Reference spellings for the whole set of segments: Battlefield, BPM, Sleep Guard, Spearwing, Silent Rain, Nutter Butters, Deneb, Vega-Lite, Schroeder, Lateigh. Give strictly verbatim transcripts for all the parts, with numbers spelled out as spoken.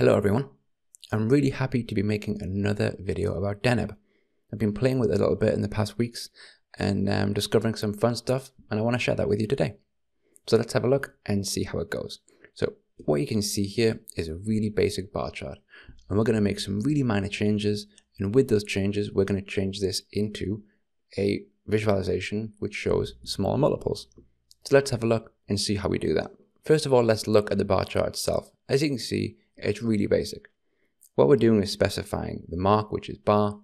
Hello everyone, I'm really happy to be making another video about Deneb. I've been playing with it a little bit in the past weeks and um, discovering some fun stuff, and I want to share that with you today. So let's have a look and see how it goes. So what you can see here is a really basic bar chart, and we're going to make some really minor changes, and with those changes we're going to change this into a visualization which shows small multiples. So let's have a look and see how we do that. First of all, let's look at the bar chart itself. As you can see, it's really basic. What we're doing is specifying the mark, which is bar.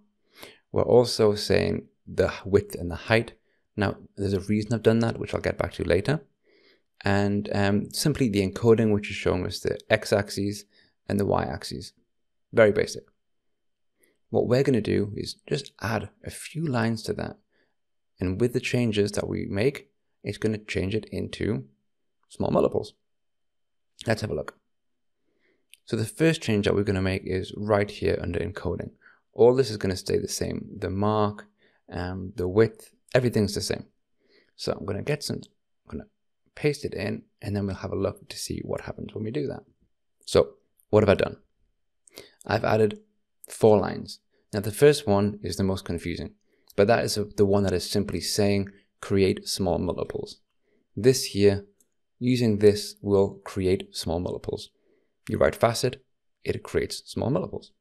We're also saying the width and the height. Now, there's a reason I've done that, which I'll get back to later. And um, simply the encoding, which is showing us the x-axis and the y-axis. Very basic. What we're going to do is just add a few lines to that. And with the changes that we make, it's going to change it into small multiples. Let's have a look. So the first change that we're going to make is right here under encoding. All this is going to stay the same. The mark, um, the width, everything's the same. So I'm going to get some, I'm going to paste it in, and then we'll have a look to see what happens when we do that. So what have I done? I've added four lines. Now the first one is the most confusing, but that is the one that is simply saying create small multiples. This here, using this, will create small multiples. You write facet, it creates small multiples.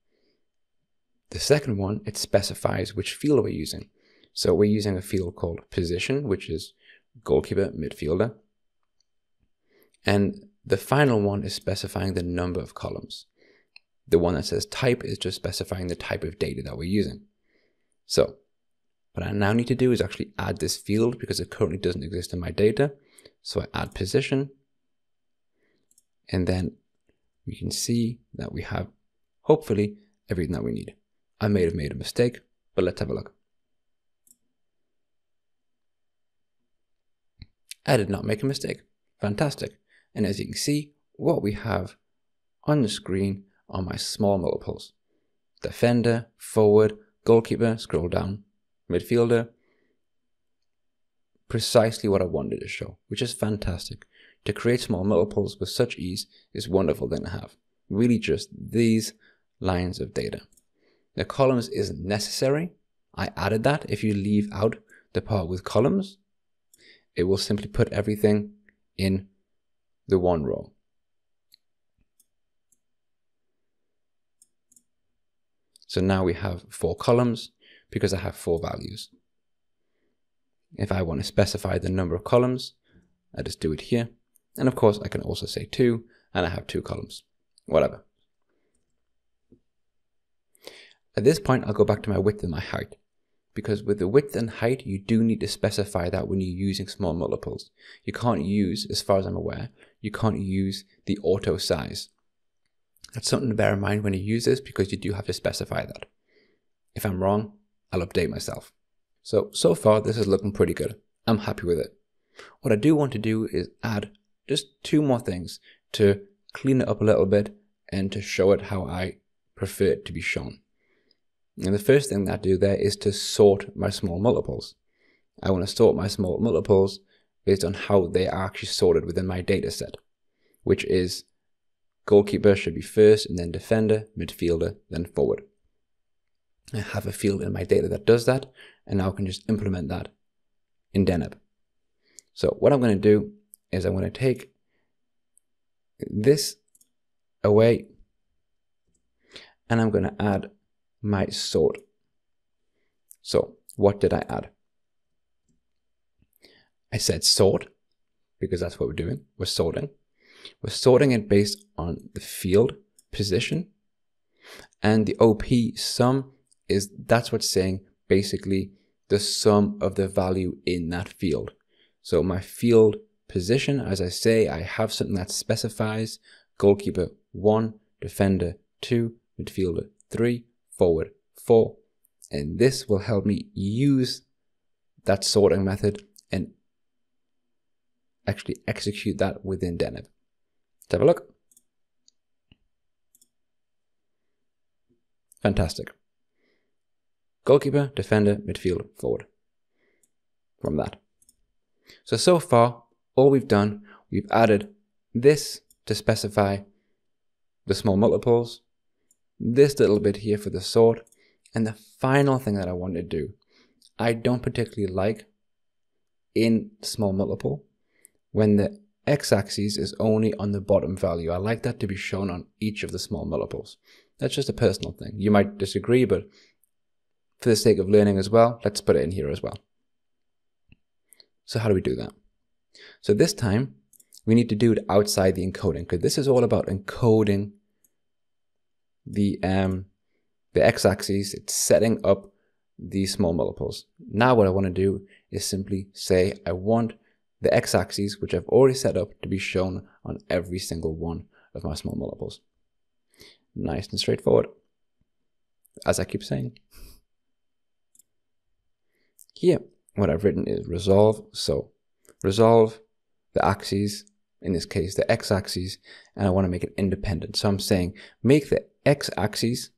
The second one, it specifies which field we're using. So we're using a field called position, which is goalkeeper, midfielder. And the final one is specifying the number of columns. The one that says type is just specifying the type of data that we're using. So what I now need to do is actually add this field because it currently doesn't exist in my data. So I add position, and then we can see that we have, hopefully, everything that we need. I may have made a mistake, but let's have a look. I did not make a mistake. Fantastic. And as you can see, what we have on the screen are my small multiples. Defender, forward, goalkeeper, scroll down, midfielder. Precisely what I wanted to show, which is fantastic. To create small multiples with such ease is a wonderful thing to have. Really just these lines of data. The columns isn't necessary. I added that. If you leave out the part with columns, it will simply put everything in the one row. So now we have four columns because I have four values. If I want to specify the number of columns, I just do it here. And of course, I can also say two, and I have two columns, whatever. At this point, I'll go back to my width and my height, because with the width and height, you do need to specify that when you're using small multiples. You can't use, as far as I'm aware, you can't use the auto size. That's something to bear in mind when you use this, because you do have to specify that. If I'm wrong, I'll update myself. So, so far, this is looking pretty good. I'm happy with it. What I do want to do is add just two more things to clean it up a little bit and to show it how I prefer it to be shown. And the first thing that I do there is to sort my small multiples. I want to sort my small multiples based on how they are actually sorted within my data set, which is goalkeeper should be first, and then defender, midfielder, then forward. I have a field in my data that does that, and now I can just implement that in Deneb. So what I'm going to do is I'm going to take this away, and I'm going to add my sort. So what did I add? I said sort, because that's what we're doing. We're sorting. We're sorting it based on the field position, and the O P sum is, that's what's saying basically the sum of the value in that field. So my field position, as I say, I have something that specifies goalkeeper one, defender two, midfielder three, forward four. And this will help me use that sorting method and actually execute that within Deneb. Let's have a look. Fantastic. Goalkeeper, defender, midfielder, forward. From that. So, so far, all we've done, we've added this to specify the small multiples, this little bit here for the sort, and the final thing that I want to do, I don't particularly like in small multiple when the x-axis is only on the bottom value. I like that to be shown on each of the small multiples. That's just a personal thing. You might disagree, but for the sake of learning as well, let's put it in here as well. So how do we do that? So this time, we need to do it outside the encoding, because this is all about encoding the, um, the x-axis. It's setting up the small multiples. Now what I want to do is simply say I want the x-axis, which I've already set up, to be shown on every single one of my small multiples. Nice and straightforward, as I keep saying. Here, what I've written is resolve. So resolve the axes, in this case the x-axis, and I want to make it independent. So I'm saying make the x-axis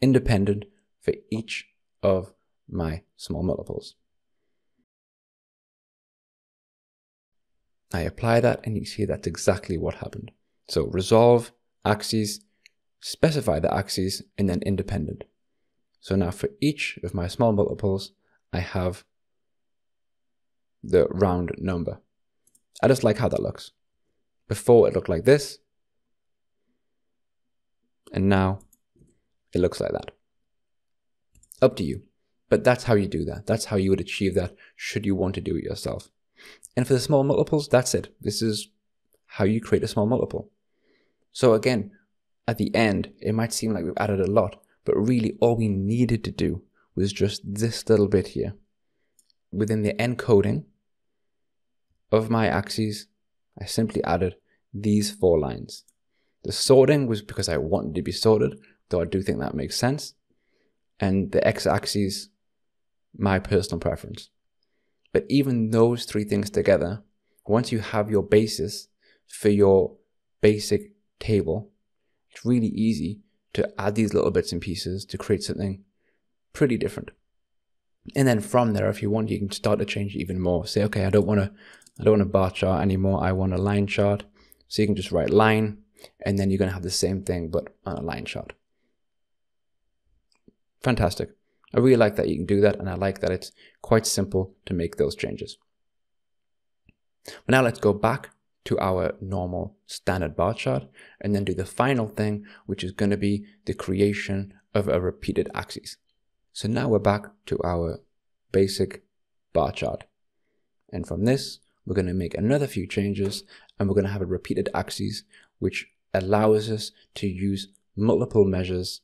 independent for each of my small multiples. I apply that, and you see that's exactly what happened. So resolve axes, specify the axes, and then independent. So now for each of my small multiples, I have the round number. I just like how that looks. Before it looked like this, and now it looks like that. Up to you, but that's how you do that. That's how you would achieve that, should you want to do it yourself. And for the small multiples, that's it. This is how you create a small multiple. So again, at the end, it might seem like we've added a lot, but really all we needed to do was just this little bit here within the encoding of my axes. I simply added these four lines. The sorting was because I wanted to be sorted, though I do think that makes sense. And the x-axis, my personal preference. But even those three things together, once you have your basis for your basic table, it's really easy to add these little bits and pieces to create something pretty different. And then from there, if you want, you can start to change it even more. Say, okay, I don't want to, I don't want a bar chart anymore. I want a line chart. So you can just write line, and then you're going to have the same thing, but on a line chart. Fantastic. I really like that you can do that, and I like that it's quite simple to make those changes. But now let's go back to our normal standard bar chart and then do the final thing, which is going to be the creation of a repeated axis. So now we're back to our basic bar chart. And from this, we're going to make another few changes, and we're going to have a repeated axis, which allows us to use multiple measures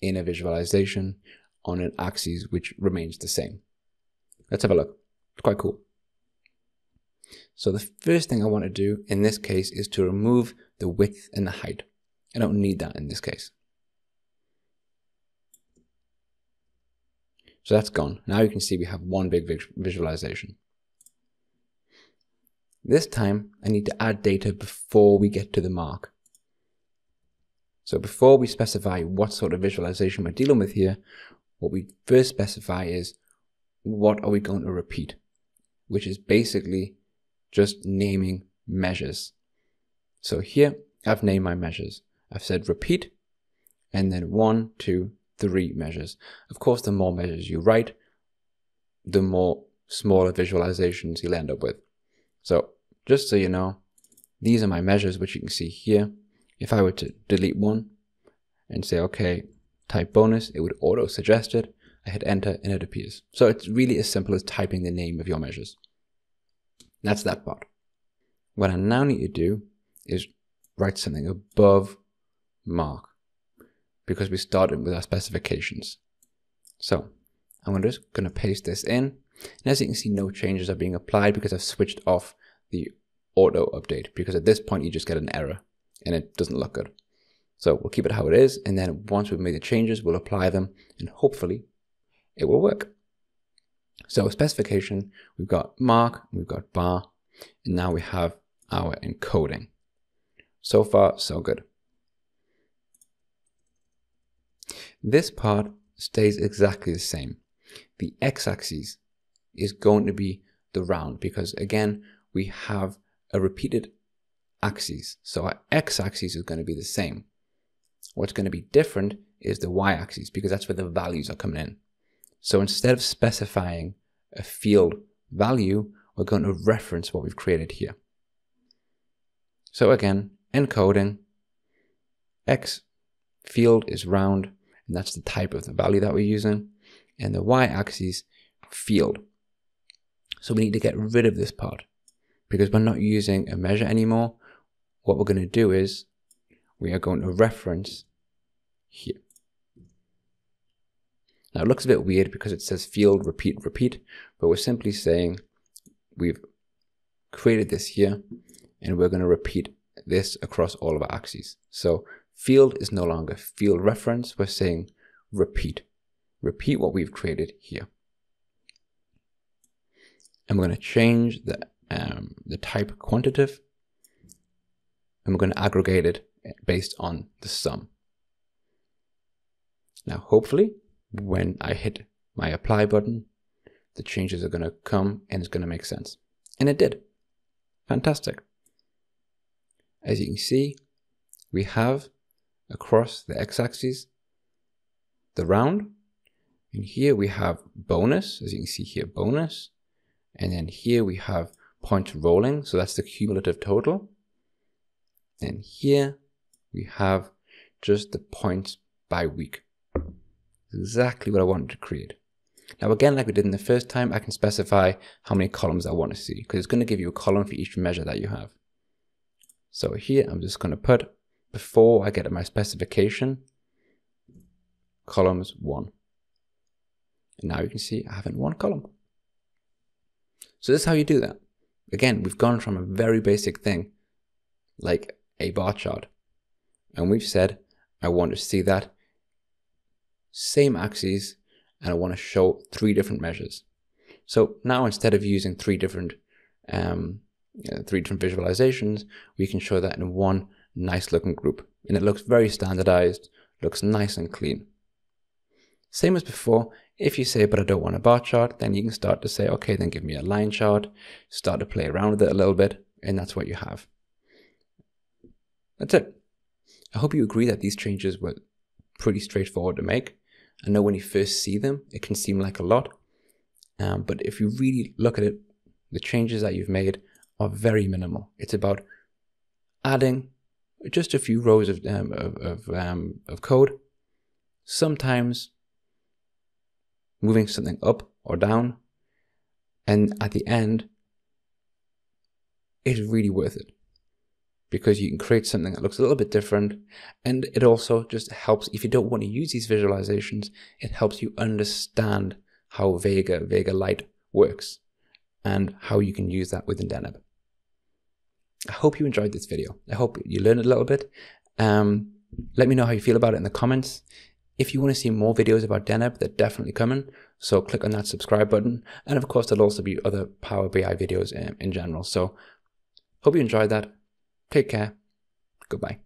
in a visualization on an axis which remains the same. Let's have a look. It's quite cool. So the first thing I want to do in this case is to remove the width and the height. I don't need that in this case. So that's gone. Now you can see we have one big visualization. This time I need to add data before we get to the mark. So before we specify what sort of visualization we're dealing with here, what we first specify is what are we going to repeat, which is basically just naming measures. So here I've named my measures. I've said repeat, and then one, two, three measures. Of course, the more measures you write, the more smaller visualizations you'll end up with. So just so you know, these are my measures, which you can see here. If I were to delete one and say, okay, type bonus, it would auto suggest it. I hit enter and it appears. So it's really as simple as typing the name of your measures. That's that part. What I now need to do is write something above mark, because we started with our specifications. So I'm just going to paste this in. And as you can see, no changes are being applied because I've switched off the auto update, because at this point you just get an error and it doesn't look good. So we'll keep it how it is, and then once we've made the changes, we'll apply them, and hopefully it will work. So specification, we've got mark, we've got bar, and now we have our encoding. So far, so good. This part stays exactly the same. The x-axis is going to be the round, because again, we have a repeated axes. So our x-axis is going to be the same. What's going to be different is the y-axis, because that's where the values are coming in. So instead of specifying a field value, we're going to reference what we've created here. So again, encoding, x field is round, and that's the type of the value that we're using, and the y-axis field. So we need to get rid of this part because we're not using a measure anymore. What we're going to do is we are going to reference here. Now it looks a bit weird because it says field, repeat, repeat, but we're simply saying we've created this here and we're going to repeat this across all of our axes. So field is no longer field reference. We're saying repeat, repeat what we've created here. And we're going to change the, um, the type quantitative, and we're going to aggregate it based on the sum. Now, hopefully, when I hit my apply button, the changes are going to come and it's going to make sense. And it did. Fantastic. As you can see, we have across the x-axis the round, and here we have bonus, as you can see here, bonus. And then here we have point rolling, so that's the cumulative total. And here we have just the points by week. Exactly what I wanted to create. Now again, like we did in the first time, I can specify how many columns I want to see, because it's going to give you a column for each measure that you have. So here I'm just going to put, before I get to my specification, columns one. And now you can see I have in one column. So this is how you do that. Again, we've gone from a very basic thing, like a bar chart. And we've said, I want to see that same axes, and I want to show three different measures. So now instead of using three different, um, you know, three different visualizations, we can show that in one nice looking group. And it looks very standardized, looks nice and clean. Same as before, if you say, but I don't want a bar chart, then you can start to say, okay, then give me a line chart, start to play around with it a little bit, and that's what you have. That's it. I hope you agree that these changes were pretty straightforward to make. I know when you first see them, it can seem like a lot, um, but if you really look at it, the changes that you've made are very minimal. It's about adding just a few rows of, um, of, of, um, of code, sometimes moving something up or down, and at the end, it's really worth it because you can create something that looks a little bit different, and it also just helps, if you don't want to use these visualizations, it helps you understand how Vega, Vega-Lite works and how you can use that within Deneb. I hope you enjoyed this video. I hope you learned a little bit. Um, let me know how you feel about it in the comments. If you want to see more videos about Deneb, they're definitely coming, so click on that subscribe button. And of course, there'll also be other Power B I videos in, in general. So hope you enjoyed that. Take care. Goodbye.